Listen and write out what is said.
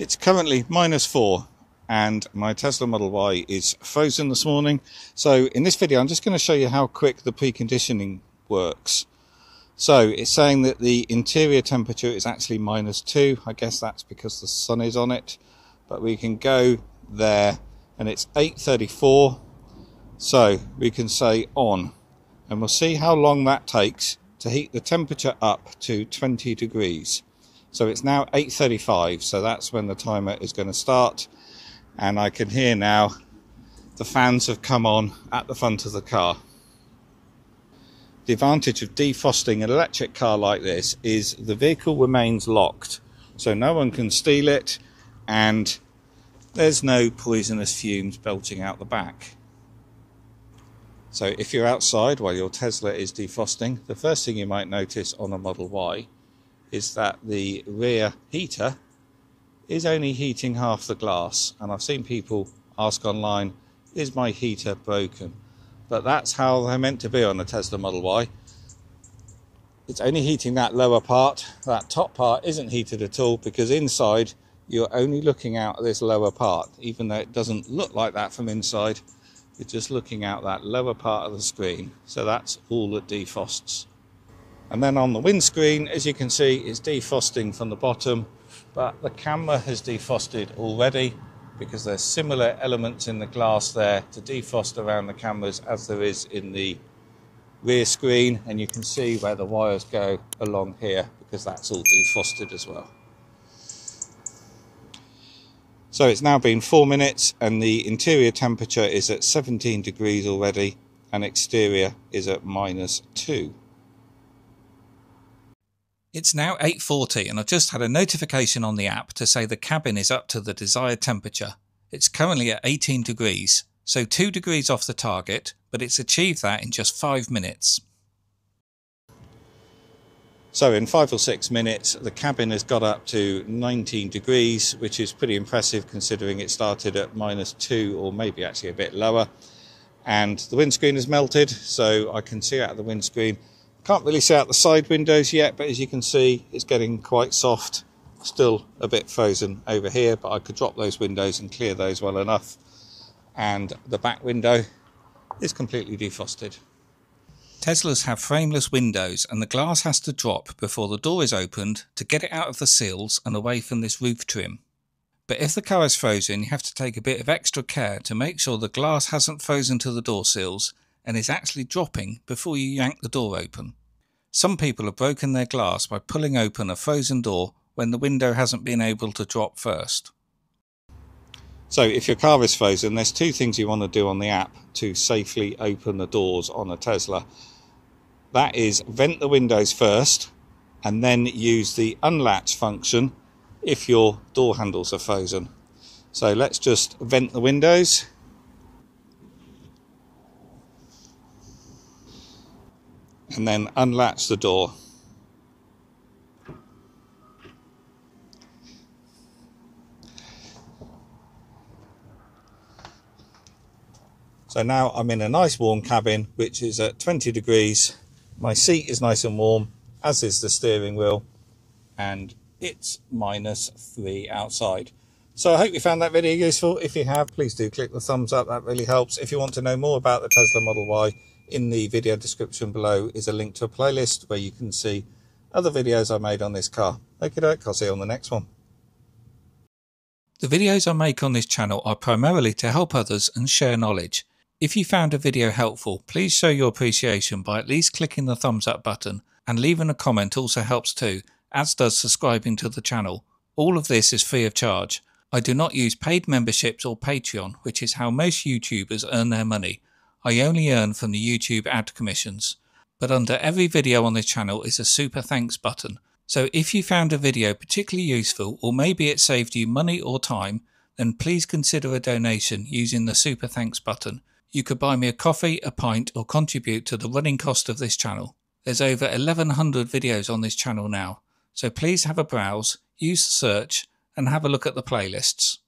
It's currently -4 and my Tesla Model Y is frozen this morning. So in this video, I'm just going to show you how quick the preconditioning works. So it's saying that the interior temperature is actually -2. I guess that's because the sun is on it, but we can go there and it's 8:34. So we can say on, and we'll see how long that takes to heat the temperature up to 20 degrees. So it's now 8:35, so that's when the timer is going to start. And I can hear now the fans have come on at the front of the car. The advantage of defrosting an electric car like this is the vehicle remains locked, so no one can steal it, and there's no poisonous fumes belching out the back. So if you're outside while your Tesla is defrosting, the first thing you might notice on a Model Y is that the rear heater is only heating half the glass. And I've seen people ask online, is my heater broken? But that's how they're meant to be on a Tesla Model Y. It's only heating that lower part. That top part isn't heated at all, because inside you're only looking out at this lower part. Even though it doesn't look like that from inside, you're just looking out that lower part of the screen. So that's all that defrosts. And then on the windscreen, as you can see, it's defrosting from the bottom, but the camera has defrosted already because there's similar elements in the glass there to defrost around the cameras as there is in the rear screen. And you can see where the wires go along here because that's all defrosted as well. So it's now been 4 minutes and the interior temperature is at 17 degrees already, and exterior is at -2. It's now 8:40 and I've just had a notification on the app to say the cabin is up to the desired temperature. It's currently at 18 degrees, so 2 degrees off the target, but it's achieved that in just 5 minutes. So in 5 or 6 minutes, the cabin has got up to 19 degrees, which is pretty impressive considering it started at -2 or maybe actually a bit lower. And the windscreen is melted, so I can see out of the windscreen. Can't really see out the side windows yet, but as you can see, it's getting quite soft. Still a bit frozen over here, but I could drop those windows and clear those well enough. And the back window is completely defrosted. Teslas have frameless windows, and the glass has to drop before the door is opened to get it out of the sills and away from this roof trim. But if the car is frozen, you have to take a bit of extra care to make sure the glass hasn't frozen to the door sills and is actually dropping before you yank the door open. Some people have broken their glass by pulling open a frozen door when the window hasn't been able to drop first. So if your car is frozen, there's 2 things you want to do on the app to safely open the doors on a Tesla. That is vent the windows first and then use the unlatch function if your door handles are frozen. So let's just vent the windows. And then unlatch the door. So now I'm in a nice warm cabin, which is at 20 degrees. My seat is nice and warm, as is the steering wheel, and it's -3 outside. So I hope you found that video useful. If you have, please do click the thumbs up, that really helps. If you want to know more about the Tesla Model Y, in the video description below is a link to a playlist where you can see other videos I made on this car. Okie doke, I'll see you on the next one. The videos I make on this channel are primarily to help others and share knowledge. If you found a video helpful, please show your appreciation by at least clicking the thumbs up button, and leaving a comment also helps too, as does subscribing to the channel. All of this is free of charge. I do not use paid memberships or Patreon, which is how most YouTubers earn their money. I only earn from the YouTube ad commissions. But under every video on this channel is a super thanks button. So if you found a video particularly useful, or maybe it saved you money or time, then please consider a donation using the super thanks button. You could buy me a coffee, a pint, or contribute to the running cost of this channel. There's over 1100 videos on this channel now. So please have a browse, use the search, and have a look at the playlists.